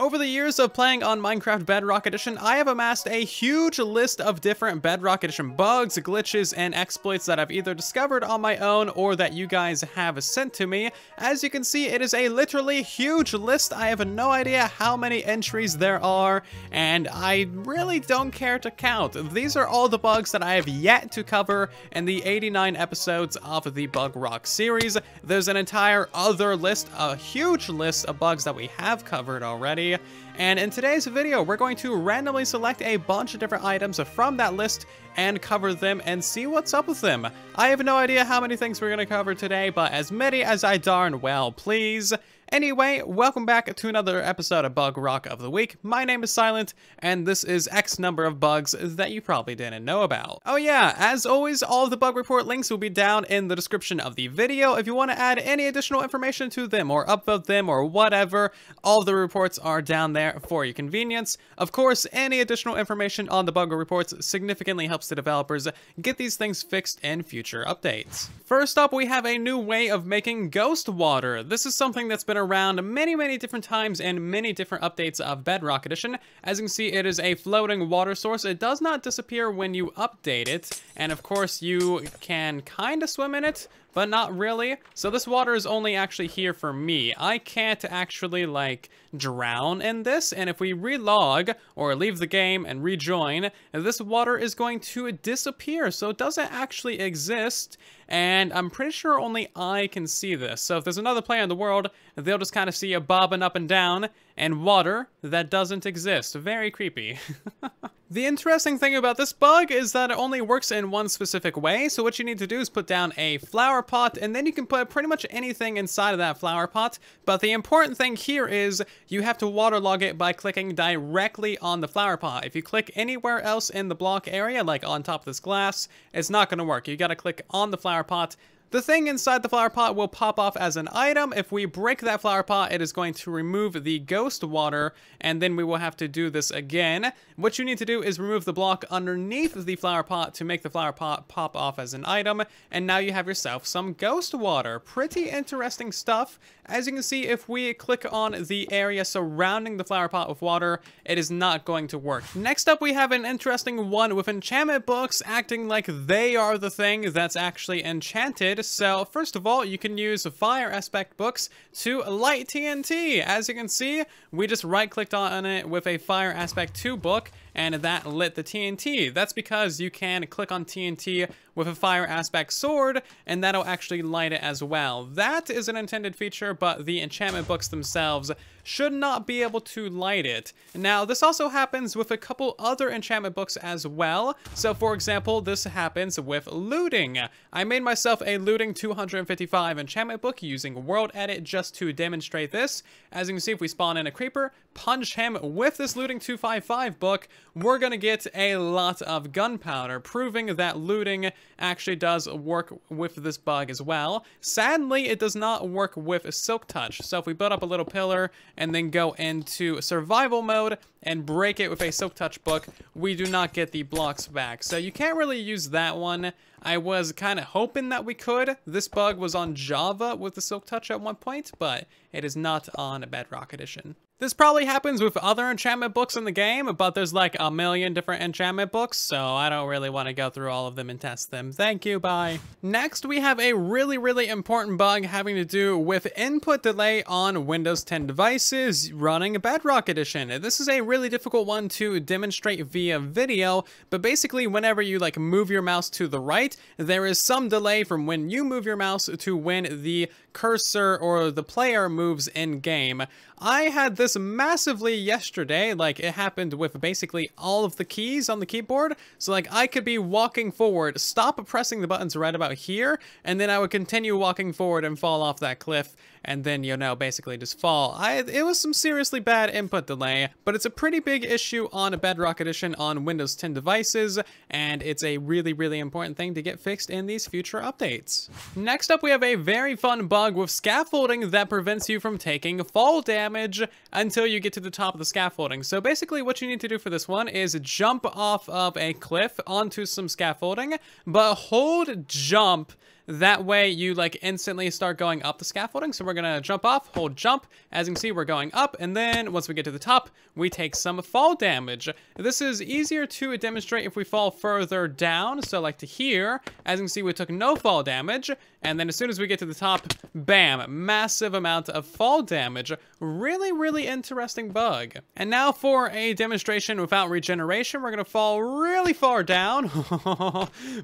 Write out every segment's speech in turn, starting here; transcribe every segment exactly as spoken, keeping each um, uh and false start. Over the years of playing on Minecraft Bedrock Edition, I have amassed a huge list of different Bedrock Edition bugs, glitches, and exploits that I've either discovered on my own or that you guys have sent to me. As you can see, it is a literally huge list. I have no idea how many entries there are, and I really don't care to count. These are all the bugs that I have yet to cover in the eighty-nine episodes of the Bug Rock series. There's an entire other list, a huge list of bugs that we have covered already. And in today's video, we're going to randomly select a bunch of different items from that list and cover them and see what's up with them. I have no idea how many things we're going to cover today, but as many as I darn well please. Anyway, welcome back to another episode of Bug Rock of the Week. My name is Silent, and this is X number of bugs that you probably didn't know about. Oh yeah, as always, all of the bug report links will be down in the description of the video. If you want to add any additional information to them or upvote them or whatever, all the reports are down there for your convenience. Of course, any additional information on the bug reports significantly helps the developers get these things fixed in future updates. First up, we have a new way of making ghost water. This is something that's been around many many different times and many different updates of Bedrock Edition. As you can see, it is a floating water source. It does not disappear when you update it, and of course you can kind of swim in it, but not really. So this water is only actually here for me. I can't actually like drown in this, and if we relog or leave the game and rejoin, this water is going to disappear, so it doesn't actually exist. And I'm pretty sure only I can see this, so if there's another player in the world, they'll just kind of see you bobbing up and down and water that doesn't exist. Very creepy. The interesting thing about this bug is that it only works in one specific way. So what you need to do is put down a flower pot, and then you can put pretty much anything inside of that flower pot. But the important thing here is you have to waterlog it by clicking directly on the flower pot. If you click anywhere else in the block area, like on top of this glass, it's not going to work. You got to click on the flower pot. The thing inside the flower pot will pop off as an item. If we break that flower pot, it is going to remove the ghost water, and then we will have to do this again. What you need to do is remove the block underneath the flower pot to make the flower pot pop off as an item, and now you have yourself some ghost water. Pretty interesting stuff. As you can see, if we click on the area surrounding the flower pot with water, it is not going to work. Next up, we have an interesting one with enchantment books acting like they are the thing that's actually enchanted. So first of all, you can use Fire Aspect books to light T N T. As you can see, we just right clicked on it with a Fire Aspect two book, and that lit the T N T. That's because you can click on T N T with a Fire Aspect sword, and that'll actually light it as well. That is an intended feature, but the enchantment books themselves should not be able to light it. Now, this also happens with a couple other enchantment books as well. So for example, this happens with looting. I made myself a looting two hundred fifty-five enchantment book using World Edit just to demonstrate this. As you can see, if we spawn in a creeper, punch him with this looting two fifty-five book, we're gonna get a lot of gunpowder, proving that looting actually does work with this bug as well. Sadly, it does not work with Silk Touch. So if we build up a little pillar and then go into survival mode and break it with a Silk Touch book, we do not get the blocks back. So you can't really use that one. I was kind of hoping that we could. This bug was on Java with the Silk Touch at one point, but it is not on Bedrock Edition. This probably happens with other enchantment books in the game, but there's like a million different enchantment books, so I don't really want to go through all of them and test them. Thank you, bye. Next, we have a really, really important bug having to do with input delay on Windows ten devices running Bedrock Edition. This is a really difficult one to demonstrate via video, but basically whenever you like move your mouse to the right, there is some delay from when you move your mouse to when the cursor or the player moves in game. I had this massively yesterday. Like, it happened with basically all of the keys on the keyboard. So like, I could be walking forward, stop pressing the buttons right about here, and then I would continue walking forward and fall off that cliff, and then, you know, basically just fall. I it was some seriously bad input delay, but it's a pretty big issue on Bedrock Edition on Windows ten devices, and it's a really, really important thing to get fixed in these future updates. Next up, we have a very fun bug with scaffolding that prevents you from taking fall damage until you get to the top of the scaffolding. So basically what you need to do for this one is jump off of a cliff onto some scaffolding, but hold jump That way you like instantly start going up the scaffolding. So we're gonna jump off, hold jump. As you can see, we're going up, and then once we get to the top, we take some fall damage. This is easier to demonstrate if we fall further down. So like to here, as you can see, we took no fall damage. And then as soon as we get to the top, bam, massive amount of fall damage. Really, really interesting bug. And now for a demonstration without regeneration, we're gonna fall really far down,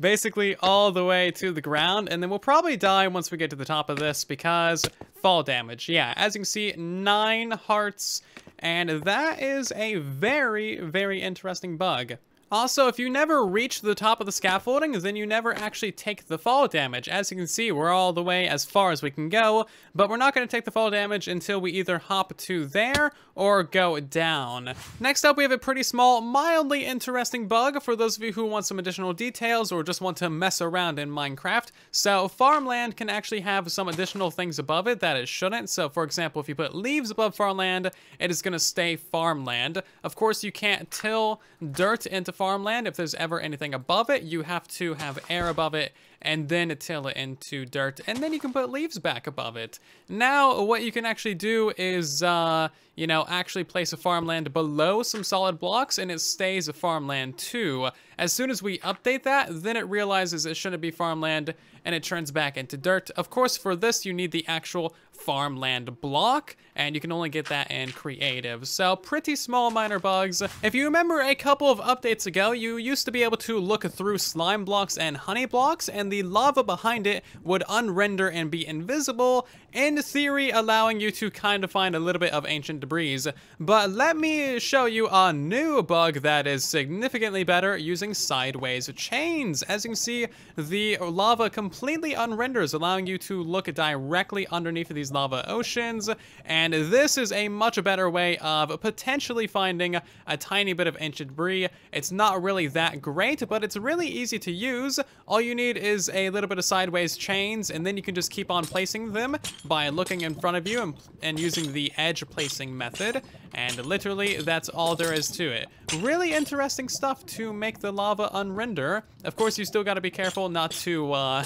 basically all the way to the ground, and then we'll probably die once we get to the top of this because fall damage. Yeah, as you can see, nine hearts, and that is a very, very interesting bug. Also, if you never reach the top of the scaffolding, then you never actually take the fall damage. As you can see, we're all the way as far as we can go, but we're not going to take the fall damage until we either hop to there or go down. Next up, we have a pretty small, mildly interesting bug for those of you who want some additional details or just want to mess around in Minecraft. So farmland can actually have some additional things above it that it shouldn't. So for example, if you put leaves above farmland, it is going to stay farmland. Of course, you can't till dirt into farmland. farmland. If there's ever anything above it, you have to have air above it and then till it into dirt, and then you can put leaves back above it. Now what you can actually do is uh you know actually place a farmland below some solid blocks, and it stays a farmland too. As soon as we update that, then it realizes it shouldn't be farmland and it turns back into dirt. Of course, for this you need the actual farmland block, and you can only get that in Creative. So pretty small minor bugs. If you remember a couple of updates ago, you used to be able to look through slime blocks and honey blocks, and the lava behind it would unrender and be invisible, in theory allowing you to kind of find a little bit of ancient debris. But let me show you a new bug that is significantly better using sideways chains. As you can see, the lava completely unrenders, allowing you to look directly underneath these lava oceans, and this is a much better way of potentially finding a tiny bit of ancient debris. It's not really that great, but it's really easy to use. All you need is a little bit of sideways chains, and then you can just keep on placing them by looking in front of you and, and using the edge placing method, and literally that's all there is to it. Really interesting stuff to make the lava unrender. Of course, you still got to be careful not to uh,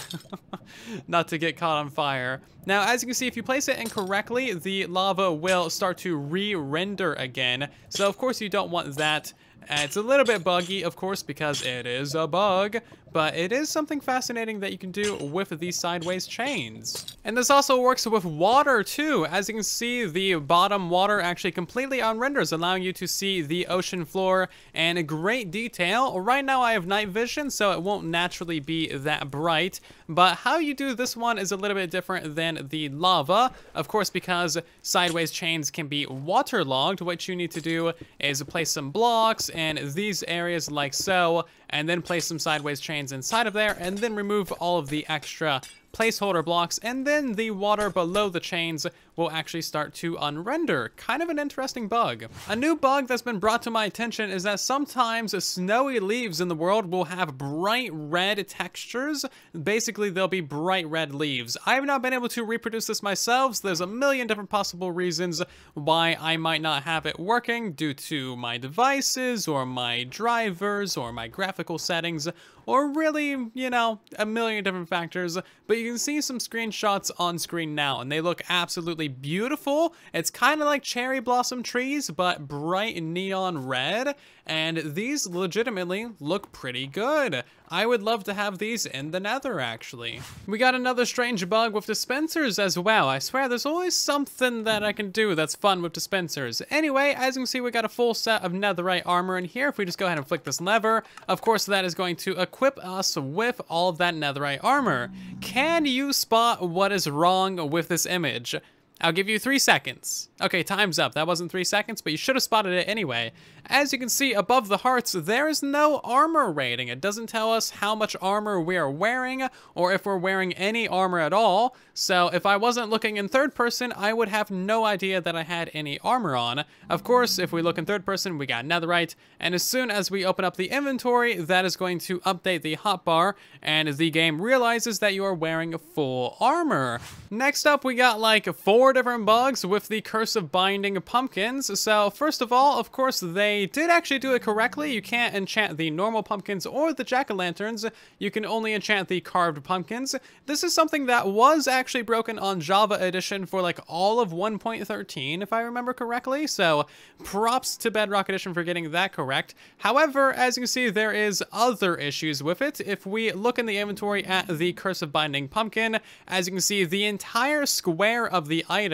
not to get caught on fire. Now, as you can see, if you place it incorrectly, the lava will start to re-render again. So, of course, you don't want that. Uh, it's a little bit buggy, of course, because it is a bug, but it is something fascinating that you can do with these sideways chains. And this also works with water too. As you can see, the bottom water actually completely unrenders, allowing you to see the ocean floor in great detail. Right now I have night vision, so it won't naturally be that bright, but how you do this one is a little bit different than the lava, of course, because sideways chains can be waterlogged. What you need to do is place some blocks in these areas like so, and then place some sideways chains inside of there, and then remove all of the extra placeholder blocks, and then the water below the chains will actually start to unrender. Kind of an interesting bug. A new bug that's been brought to my attention is that sometimes snowy leaves in the world will have bright red textures. Basically, they'll be bright red leaves. I have not been able to reproduce this myself, so there's a million different possible reasons why I might not have it working due to my devices or my drivers or my graphical settings or really, you know, a million different factors. But you can see some screenshots on screen now, and they look absolutely beautiful. It's kind of like cherry blossom trees, but bright neon red, and these legitimately look pretty good. I would love to have these in the Nether, actually. We got another strange bug with dispensers as well. I swear, there's always something that I can do that's fun with dispensers. Anyway, as you can see, we got a full set of netherite armor in here. If we just go ahead and flick this lever, of course, that is going to equip us with all of that netherite armor. Can you spot what is wrong with this image? I'll give you three seconds. Okay, time's up. That wasn't three seconds, but you should have spotted it anyway. As you can see, above the hearts, there is no armor rating. It doesn't tell us how much armor we are wearing or if we're wearing any armor at all. So if I wasn't looking in third person, I would have no idea that I had any armor on. Of course, if we look in third person, we got netherite. And as soon as we open up the inventory, that is going to update the hotbar, and the game realizes that you are wearing full armor. Next up, we got like four different bugs with the Curse of Binding pumpkins. So first of all, of course, they did actually do it correctly. You can't enchant the normal pumpkins or the jack-o'-lanterns. You can only enchant the carved pumpkins. This is something that was actually broken on Java Edition for like all of one point thirteen, if I remember correctly. So props to Bedrock Edition for getting that correct. However, as you can see, there is other issues with it. If we look in the inventory at the Curse of Binding pumpkin, as you can see, the entire square of the item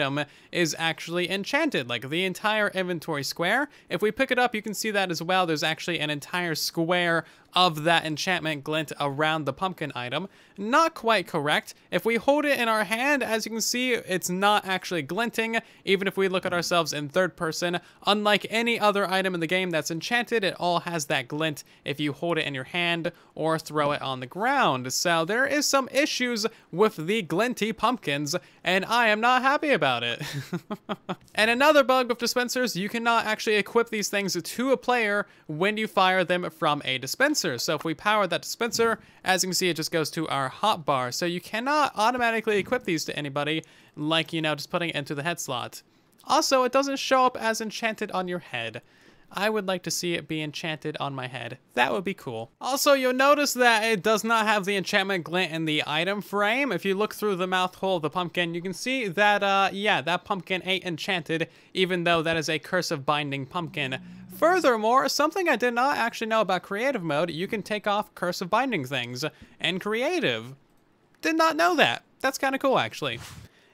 is actually enchanted, like the entire inventory square. If we pick it up, you can see that as well. There's actually an entire square of that enchantment glint around the pumpkin item. Not quite correct. If we hold it in our hand, as you can see, it's not actually glinting, even if we look at ourselves in third person. Unlike any other item in the game that's enchanted, it all has that glint if you hold it in your hand or throw it on the ground. So there is some issues with the glinty pumpkins, and I am not happy about it. And another bug with dispensers, you cannot actually equip these things to a player when you fire them from a dispenser. So if we power that dispenser, as you can see, it just goes to our hotbar. So you cannot automatically equip these to anybody, like, you know, just putting it into the head slot. Also, it doesn't show up as enchanted on your head. I would like to see it be enchanted on my head. That would be cool. Also, you'll notice that it does not have the enchantment glint in the item frame. If you look through the mouth hole of the pumpkin, you can see that, uh, yeah, that pumpkin ain't enchanted, even though that is a Curse of Binding pumpkin. Furthermore, something I did not actually know about Creative Mode, you can take off Curse of Binding things and Creative. Did not know that. That's kind of cool, actually.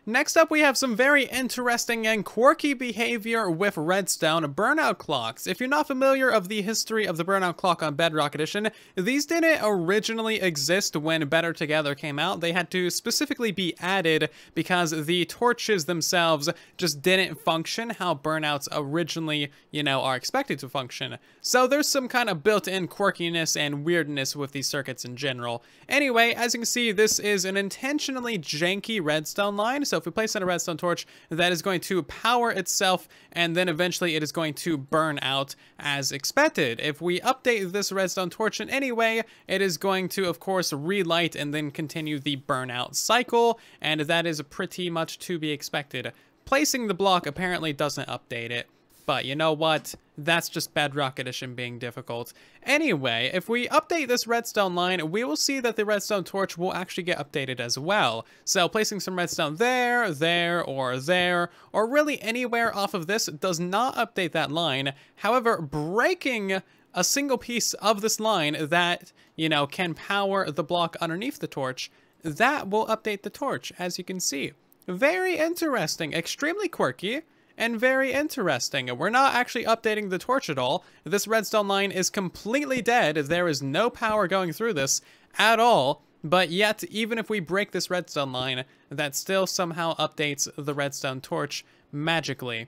Next up, we have some very interesting and quirky behavior with Redstone Burnout Clocks. If you're not familiar of the history of the Burnout Clock on Bedrock Edition, these didn't originally exist when Better Together came out. They had to specifically be added because the torches themselves just didn't function how Burnouts originally, you know, are expected to function. So there's some kind of built-in quirkiness and weirdness with these circuits in general. Anyway, as you can see, this is an intentionally janky redstone line. So if we place in a redstone torch, that is going to power itself, and then eventually it is going to burn out as expected. If we update this redstone torch in any way, it is going to, of course, relight and then continue the burnout cycle, and that is pretty much to be expected. Placing the block apparently doesn't update it, but you know what? That's just Bedrock Edition being difficult. Anyway, if we update this redstone line, we will see that the redstone torch will actually get updated as well. So placing some redstone there, there, or there, or really anywhere off of this does not update that line. However, breaking a single piece of this line that, you know, can power the block underneath the torch, that will update the torch, as you can see. Very interesting, extremely quirky. And very interesting. We're not actually updating the torch at all. This redstone line is completely dead. There is no power going through this at all. But yet, even if we break this redstone line, that still somehow updates the redstone torch magically.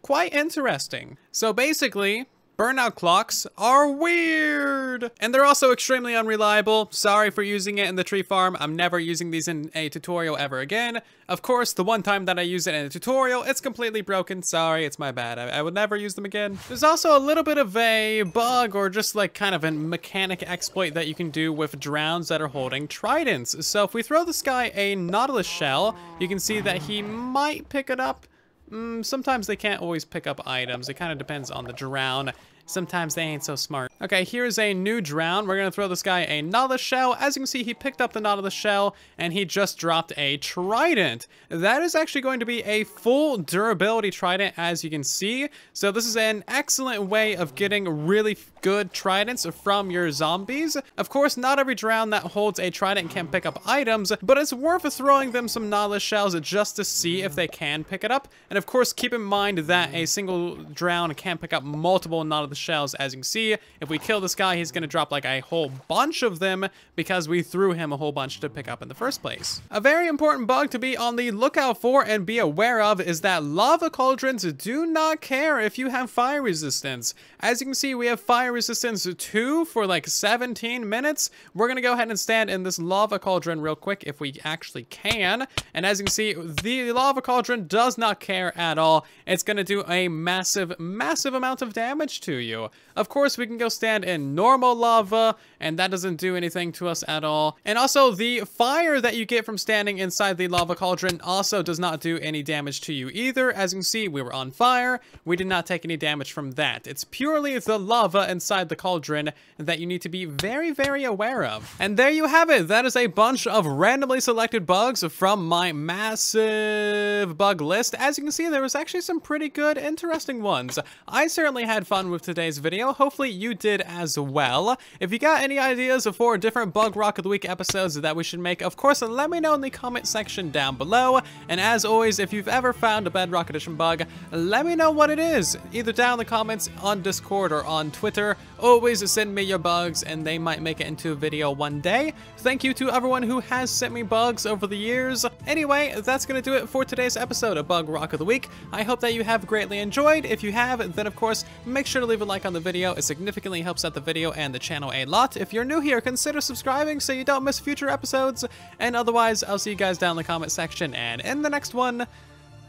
Quite interesting. So basically, burnout clocks are weird! And they're also extremely unreliable. Sorry for using it in the tree farm. I'm never using these in a tutorial ever again. Of course, the one time that I use it in a tutorial, it's completely broken. Sorry, it's my bad. I, I would never use them again. There's also a little bit of a bug or just like kind of a mechanic exploit that you can do with drowns that are holding tridents. So if we throw this guy a Nautilus shell, you can see that he might pick it up. Mm, sometimes they can't always pick up items. It kind of depends on the drown. Sometimes they ain't so smart. Okay, here's a new drown. We're gonna throw this guy a Nautilus shell. As you can see, he picked up the Nautilus shell and he just dropped a trident. That is actually going to be a full durability trident, as you can see. So this is an excellent way of getting really good tridents from your zombies. Of course, not every drown that holds a trident can pick up items, but it's worth throwing them some Nautilus shells just to see if they can pick it up. And of course, keep in mind that a single drown can pick up multiple Nautilus shells. As you can see, if we kill this guy, he's gonna drop like a whole bunch of them because we threw him a whole bunch to pick up in the first place. A very important bug to be on the lookout for and be aware of is that lava cauldrons do not care if you have fire resistance. As you can see, we have fire resistance two for like seventeen minutes. We're gonna go ahead and stand in this lava cauldron real quick if we actually can, and as you can see, the lava cauldron does not care at all. It's gonna do a massive massive amount of damage to you. you. Of course, we can go stand in normal lava, and that doesn't do anything to us at all. And also, the fire that you get from standing inside the lava cauldron also does not do any damage to you either. As you can see, we were on fire. We did not take any damage from that. It's purely the lava inside the cauldron that you need to be very, very aware of. And there you have it. That is a bunch of randomly selected bugs from my massive bug list. As you can see, there was actually some pretty good, interesting ones. I certainly had fun with today's video. Hopefully you did as well. If you got any ideas for different Bug Rock of the Week episodes that we should make, of course, let me know in the comment section down below. And as always, if you've ever found a Bedrock Edition bug, let me know what it is, either down in the comments, on Discord, or on Twitter. Always send me your bugs, and they might make it into a video one day. Thank you to everyone who has sent me bugs over the years. Anyway, that's gonna do it for today's episode of Bug Rock of the Week. I hope that you have greatly enjoyed. If you have, then of course, make sure to leave a like on the video. It significantly helps out the video and the channel a lot. If you're new here, consider subscribing so you don't miss future episodes. And otherwise, I'll see you guys down in the comment section and in the next one.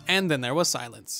And then there was silence.